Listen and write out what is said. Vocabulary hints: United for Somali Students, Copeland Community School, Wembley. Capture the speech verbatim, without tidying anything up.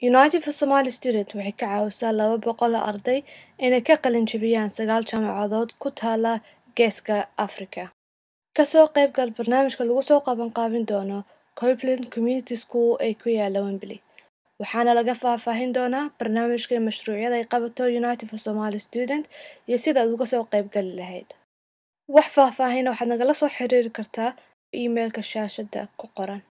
United for Somali Students waxay ka caawisaa laba boqol oo arday inay ka qalin jabiyaan sagaal jaamacadood ku taala geeska Afrika. Ka soo qayb gal barnaamijka lagu soo qaban qaabin doono Copeland Community School ee ku yaala Wembley. Waxaana laga faahfaahin doonaa barnaamijka iyo mashruucyada ay qabato United for Somali Students iyo sida aad uga soo qayb gali lahayd. Wax faahfaahin waxaad nagala soo xiriiri kartaa emailka shaashada ku qoran.